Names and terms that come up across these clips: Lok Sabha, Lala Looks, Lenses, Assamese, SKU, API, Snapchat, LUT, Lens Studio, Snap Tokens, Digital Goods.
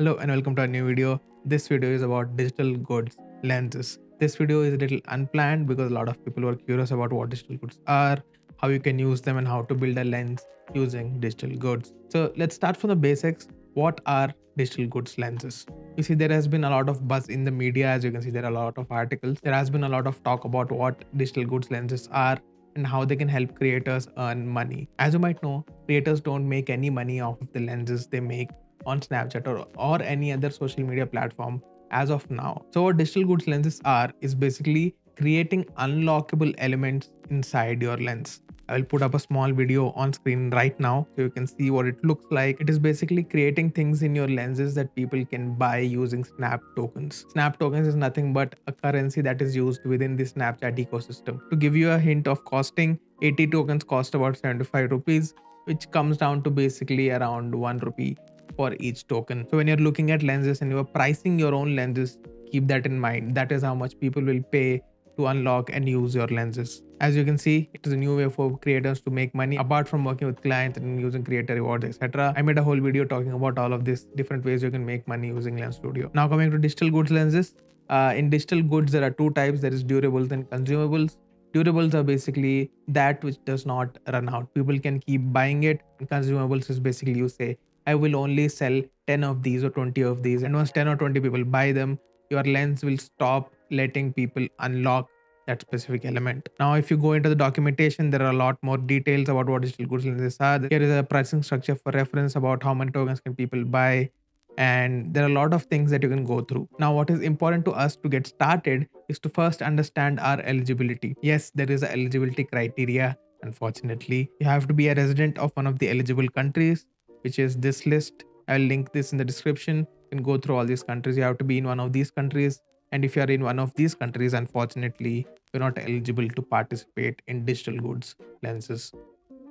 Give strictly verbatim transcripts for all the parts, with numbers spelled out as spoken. Hello and welcome to a new video. This video is about digital goods, lenses. This video is a little unplanned because a lot of people were curious about what digital goods are, how you can use them and how to build a lens using digital goods. So let's start from the basics. What are digital goods lenses? You see, there has been a lot of buzz in the media. As you can see, there are a lot of articles. There has been a lot of talk about what digital goods lenses are and how they can help creators earn money. As you might know, creators don't make any money off of the lenses they make on Snapchat or, or any other social media platform as of now. So what digital goods lenses are is basically creating unlockable elements inside your lens. I will put up a small video on screen right now so you can see what it looks like. It is basically creating things in your lenses that people can buy using Snap Tokens. Snap Tokens is nothing but a currency that is used within the Snapchat ecosystem. To give you a hint of costing, eighty tokens cost about seventy-five rupees, which comes down to basically around one rupee for each token. So when you're looking at lenses and you're pricing your own lenses, keep that in mind. That is how much people will pay to unlock and use your lenses. As you can see, it is a new way for creators to make money apart from working with clients and using creator rewards, et cetera. I made a whole video talking about all of this, different ways you can make money using Lens Studio. Now coming to digital goods lenses. Uh, in digital goods, there are two types. There is durables and consumables. Durables are basically that which does not run out. People can keep buying it. And consumables is basically you say, I will only sell ten of these or twenty of these. And once ten or twenty people buy them, your lens will stop letting people unlock that specific element. Now, if you go into the documentation, there are a lot more details about what digital goods lenses are. Here is a pricing structure for reference about how many tokens can people buy. And there are a lot of things that you can go through. Now, what is important to us to get started is to first understand our eligibility. Yes, there is an eligibility criteria. Unfortunately, you have to be a resident of one of the eligible countries, which is this list. I'll link this in the description. You can go through all these countries. You have to be in one of these countries. And if you are in one of these countries, unfortunately, you're not eligible to participate in digital goods lenses.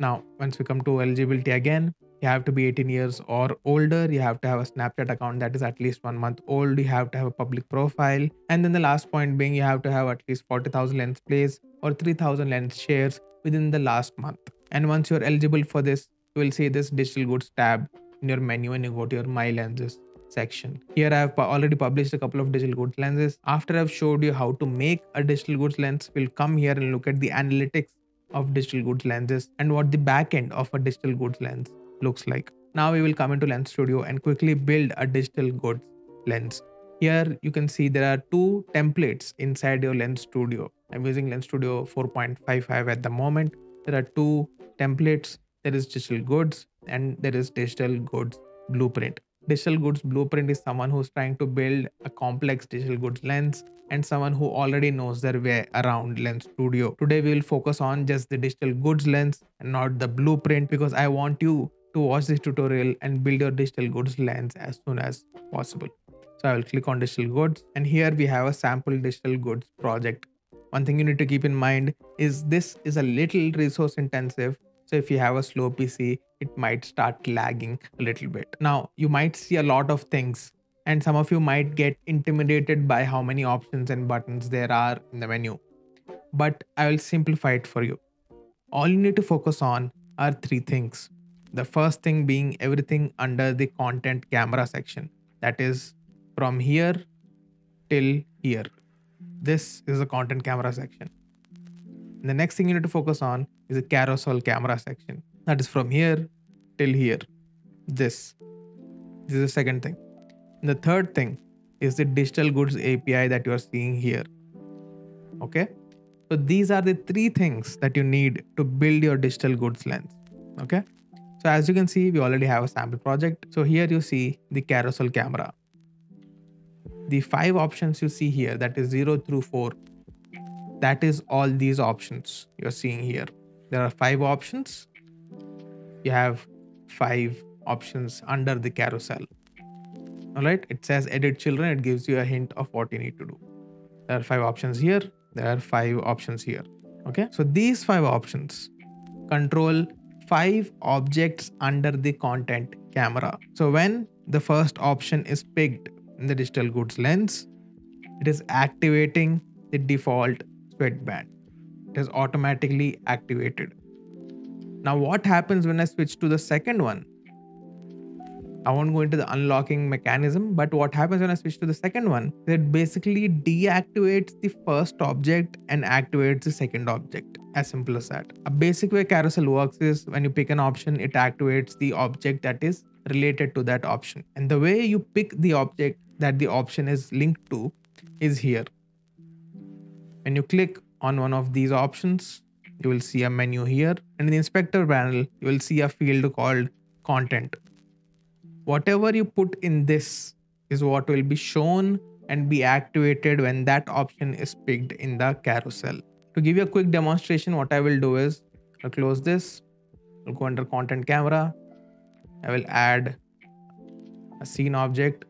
Now, once we come to eligibility again, you have to be eighteen years or older. You have to have a Snapchat account that is at least one month old. You have to have a public profile. And then the last point being, you have to have at least forty thousand lens plays or three thousand lens shares within the last month. And once you're eligible for this, you will see this digital goods tab in your menu and you go to your My Lenses section. Here I have already published a couple of digital goods lenses. After I've showed you how to make a digital goods lens, we'll come here and look at the analytics of digital goods lenses and what the back end of a digital goods lens looks like. Now we will come into Lens Studio and quickly build a digital goods lens. Here you can see there are two templates inside your Lens Studio. I'm using Lens Studio four point five five at the moment. There are two templates. There is digital goods and there is digital goods blueprint. Digital goods blueprint is someone who's trying to build a complex digital goods lens and someone who already knows their way around Lens Studio. Today we will focus on just the digital goods lens and not the blueprint because I want you to watch this tutorial and build your digital goods lens as soon as possible. So I will click on digital goods and here we have a sample digital goods project. One thing you need to keep in mind is this is a little resource intensive. So if you have a slow P C, it might start lagging a little bit. Now, you might see a lot of things and some of you might get intimidated by how many options and buttons there are in the menu, but I will simplify it for you. All you need to focus on are three things. The first thing being everything under the content camera section. That is from here till here. This is the content camera section. The next thing you need to focus on is the carousel camera section. That is from here till here. This. This is the second thing. And the third thing is the digital goods A P I that you are seeing here. Okay. So these are the three things that you need to build your digital goods lens. Okay. So as you can see, we already have a sample project. So here you see the carousel camera. The five options you see here, that is zero through four. That is all these options you're seeing here. There are five options. You have five options under the carousel. All right. It says edit children. It gives you a hint of what you need to do. There are five options here. There are five options here. Okay. So these five options control five objects under the content camera. So when the first option is picked in the digital goods lens, it is activating the default sweatband. It is automatically activated. Now what happens when I switch to the second one? I won't go into the unlocking mechanism, but what happens when I switch to the second one, it basically deactivates the first object and activates the second object. As simple as that. A basic way carousel works is when you pick an option, it activates the object that is related to that option. And the way you pick the object that the option is linked to is here. When you click on one of these options, you will see a menu here, and in the inspector panel, you will see a field called content. Whatever you put in this is what will be shown and be activated when that option is picked in the carousel. To give you a quick demonstration, what I will do is I'll close this, I'll go under content camera, I will add a scene object.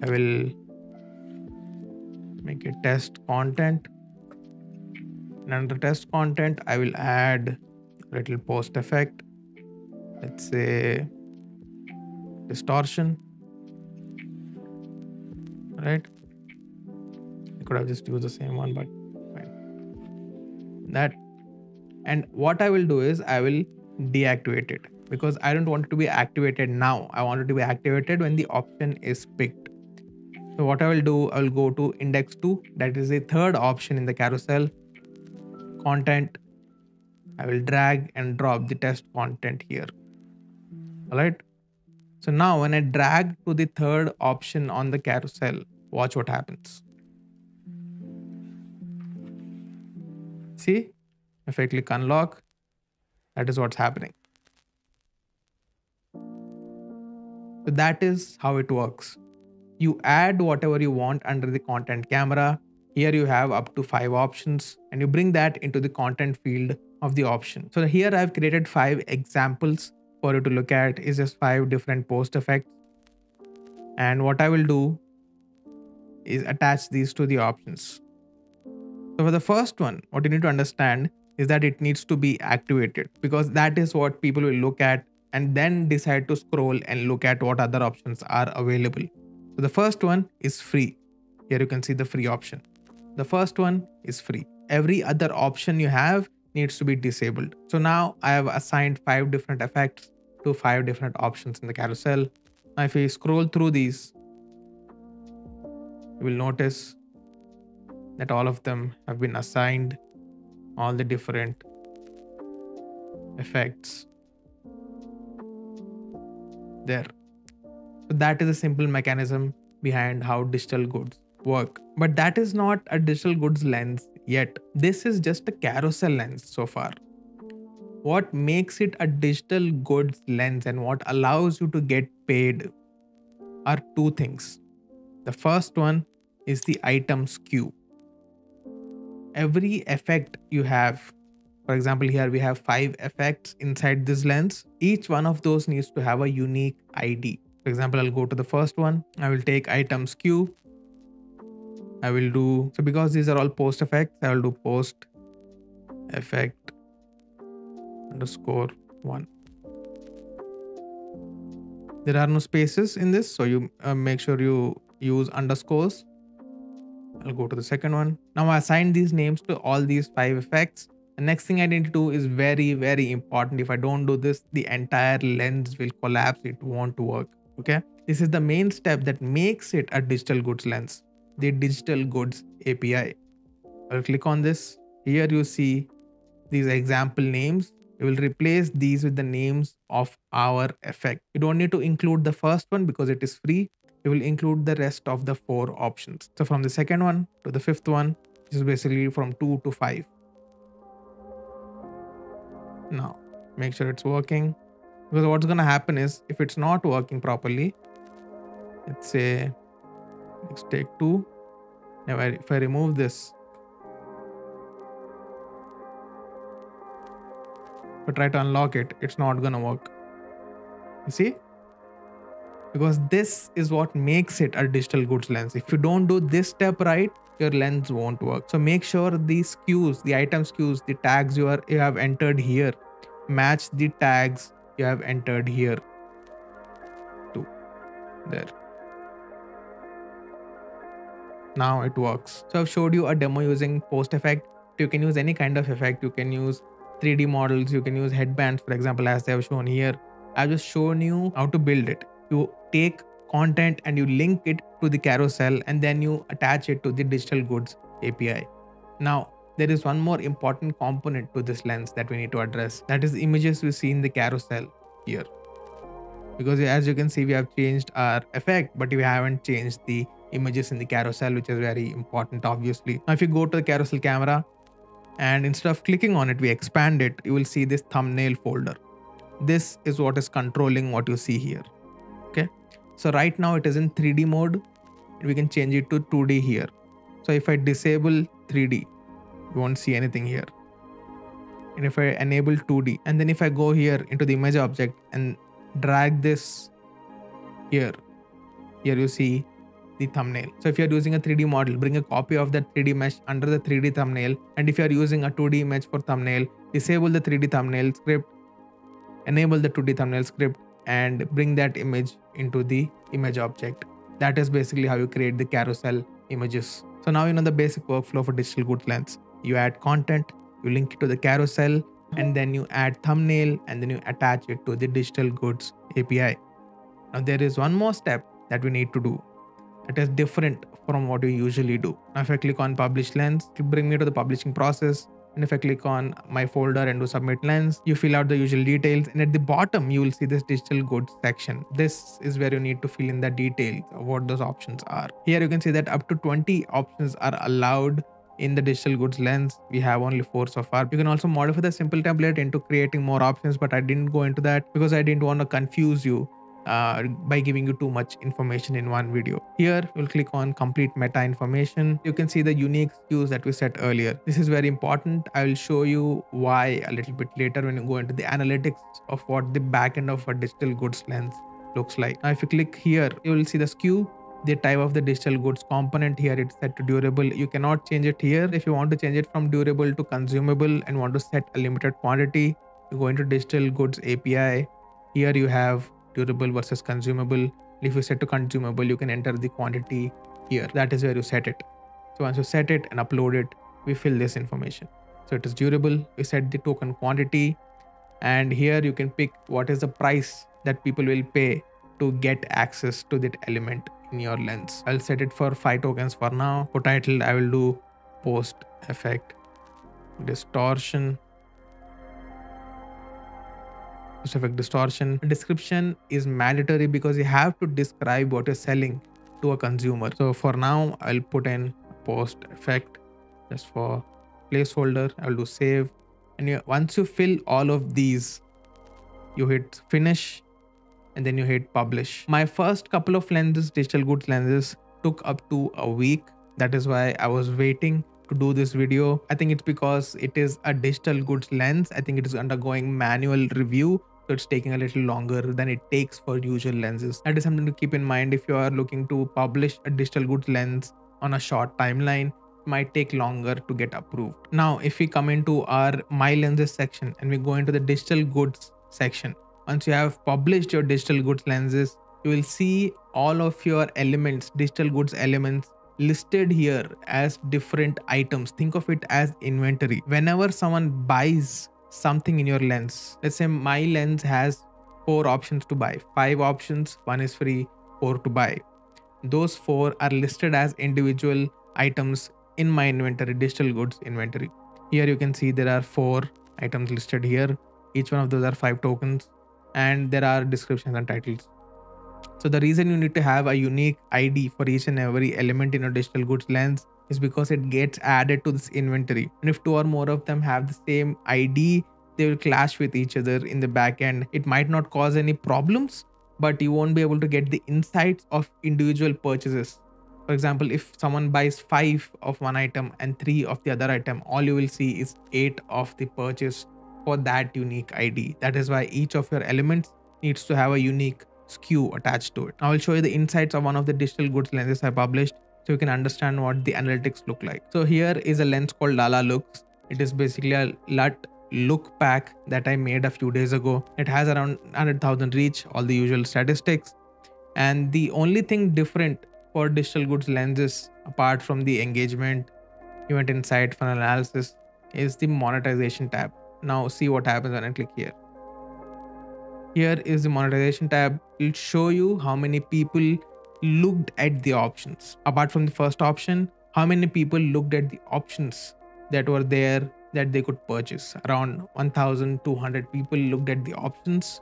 I will make a test content, and under test content, I will add a little post effect. Let's say distortion, right? I could have just used the same one, but fine. That, and what I will do is I will deactivate it because I don't want it to be activated now. I want it to be activated when the option is picked. So what I will do, I will go to index two, that is the third option in the carousel, content. I will drag and drop the test content here. All right. So now when I drag to the third option on the carousel, watch what happens. See, if I click unlock, that is what's happening. So that is how it works. You add whatever you want under the content camera. Here you have up to five options and you bring that into the content field of the option. So here I've created five examples for you to look at. It's just five different post effects. And what I will do is attach these to the options. So for the first one, what you need to understand is that it needs to be activated because that is what people will look at and then decide to scroll and look at what other options are available. So the first one is free. Here you can see the free option. The first one is free. Every other option you have needs to be disabled. So now I have assigned five different effects to five different options in the carousel. Now if you scroll through these, you will notice that all of them have been assigned all the different effects there. So that is a simple mechanism behind how digital goods work. But that is not a digital goods lens yet. This is just a carousel lens so far. What makes it a digital goods lens and what allows you to get paid are two things. The first one is the item S K U. Every effect you have, for example, here we have five effects inside this lens. Each one of those needs to have a unique I D. For example, I'll go to the first one. I will take item S K U. I will do, so because these are all post effects, I will do post effect underscore one. There are no spaces in this, so you uh, make sure you use underscores. I'll go to the second one. Now I assign these names to all these five effects. The next thing I need to do is very, very important. If I don't do this, the entire lens will collapse. It won't work. Okay, this is the main step that makes it a digital goods lens, the digital goods A P I. I'll click on this. Here you see these example names. You will replace these with the names of our effect. You don't need to include the first one because it is free. You will include the rest of the four options. So from the second one to the fifth one, this is basically from two to five. Now make sure it's working, because what's going to happen is if it's not working properly, let's say let's take two. Now if I remove this, but try to unlock it, it's not going to work. You see, because this is what makes it a digital goods lens. If you don't do this step right, your lens won't work. So make sure the S K Us, the item S K Us, the tags you are you have entered here, match the tags you have entered here to there. Now it works. So I've showed you a demo using post effect. You can use any kind of effect. You can use three D models, you can use headbands, for example, as they have shown here. I've just shown you how to build it. You take content and you link it to the carousel and then you attach it to the digital goods A P I. Now, there is one more important component to this lens that we need to address. That is the images we see in the carousel here. Because as you can see, we have changed our effect, but we haven't changed the images in the carousel, which is very important, obviously. Now, if you go to the carousel camera and instead of clicking on it, we expand it, you will see this thumbnail folder. This is what is controlling what you see here. Okay. So right now it is in three D mode. We can change it to two D here. So if I disable three D, you won't see anything here. And if I enable two D, and then if I go here into the image object and drag this here, here you see the thumbnail. So if you're using a three D model, bring a copy of that three D mesh under the three D thumbnail. And if you're using a two D image for thumbnail, disable the three D thumbnail script, enable the two D thumbnail script, and bring that image into the image object. That is basically how you create the carousel images. So now you know the basic workflow for digital goods lens. You add content, you link it to the carousel, and then you add thumbnail, and then you attach it to the digital goods A P I. Now there is one more step that we need to do. It is different from what we usually do. Now if I click on publish lens, it will bring me to the publishing process. And if I click on my folder and do submit lens, you fill out the usual details. And at the bottom, you will see this digital goods section. This is where you need to fill in the details of what those options are. Here you can see that up to twenty options are allowed in the digital goods lens. We have only four so far. You can also modify the simple template into creating more options, but I didn't go into that because I didn't want to confuse you Uh, by giving you too much information in one video. Here you'll click on complete meta information. You can see the unique S K Us that we set earlier. This is very important. I will show you why a little bit later when you go into the analytics of what the backend of a digital goods lens looks like. Now if you click here, you will see the S K U, the type of the digital goods component. Here it's set to durable. You cannot change it here. If you want to change it from durable to consumable and want to set a limited quantity, you go into digital goods A P I. Here you have durable versus consumable. If you set to consumable, you can enter the quantity here. That is where you set it. So once you set it and upload it, we fill this information. So it is durable. We set the token quantity, and here you can pick what is the price that people will pay to get access to that element in your lens. I'll set it for five tokens for now. For title, I will do post effect distortion. Post effect distortion. Description is mandatory because you have to describe what you're selling to a consumer. So for now, I'll put in post effect just for placeholder. I'll do save. And you, once you fill all of these, you hit finish and then you hit publish. My first couple of lenses, digital goods lenses, took up to a week. That is why I was waiting to do this video. I think it's because it is a digital goods lens. I think it is undergoing manual review, so it's taking a little longer than it takes for usual lenses. That is something to keep in mind. If you are looking to publish a digital goods lens on a short timeline, it might take longer to get approved. Now, if we come into our My Lenses section and we go into the digital goods section, once you have published your digital goods lenses, you will see all of your elements, digital goods elements, listed here as different items. Think of it as inventory. Whenever someone buys something in your lens, let's say my lens has four options to buy, five options, one is free, four to buy. Those four are listed as individual items in my inventory, digital goods inventory. Here you can see there are four items listed here. Each one of those are five tokens, and there are descriptions and titles. So the reason you need to have a unique I D for each and every element in your digital goods lens is because it gets added to this inventory. And if two or more of them have the same I D, they will clash with each other in the back end. It might not cause any problems, but you won't be able to get the insights of individual purchases. For example, if someone buys five of one item and three of the other item, all you will see is eight of the purchase for that unique I D. That is why each of your elements needs to have a unique S K U attached to it. Now I'll show you the insights of one of the digital goods lenses I published so you can understand what the analytics look like. So here is a lens called Lala Looks. It is basically a L U T look pack that I made a few days ago. It has around one hundred thousand reach, all the usual statistics. And the only thing different for digital goods lenses, apart from the engagement, event insight, funnel analysis, is the monetization tab. Now see what happens when I click here. Here is the monetization tab. It'll show you how many people looked at the options. Apart from the first option, how many people looked at the options that were there that they could purchase. Around one thousand two hundred people looked at the options.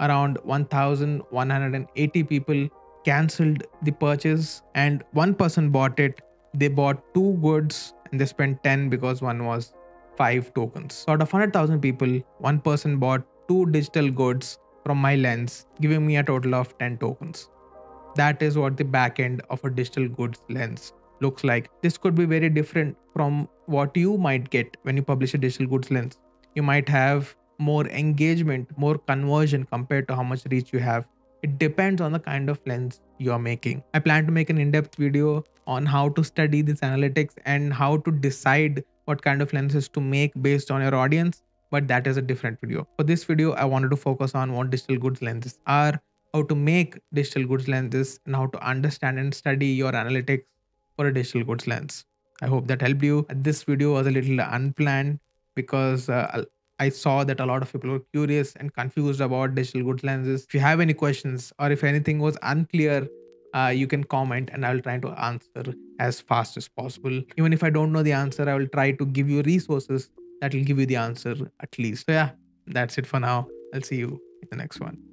Around one thousand one hundred eighty people cancelled the purchase, and one person bought it. They bought two goods and they spent ten because one was five tokens. So out of one hundred thousand people, one person bought two digital goods from my lens, giving me a total of ten tokens. That is what the back end of a digital goods lens looks like. This could be very different from what you might get when you publish a digital goods lens. You might have more engagement, more conversion compared to how much reach you have. It depends on the kind of lens you are making. I plan to make an in-depth video on how to study these analytics and how to decide what kind of lenses to make based on your audience, but that is a different video. For this video, I wanted to focus on what digital goods lenses are, how to make digital goods lenses, and how to understand and study your analytics for a digital goods lens. I hope that helped you. This video was a little unplanned because uh, I saw that a lot of people were curious and confused about digital goods lenses. If you have any questions or if anything was unclear, uh, you can comment and I will try to answer as fast as possible. Even if I don't know the answer, I will try to give you resources that will give you the answer at least. So yeah, that's it for now. I'll see you in the next one.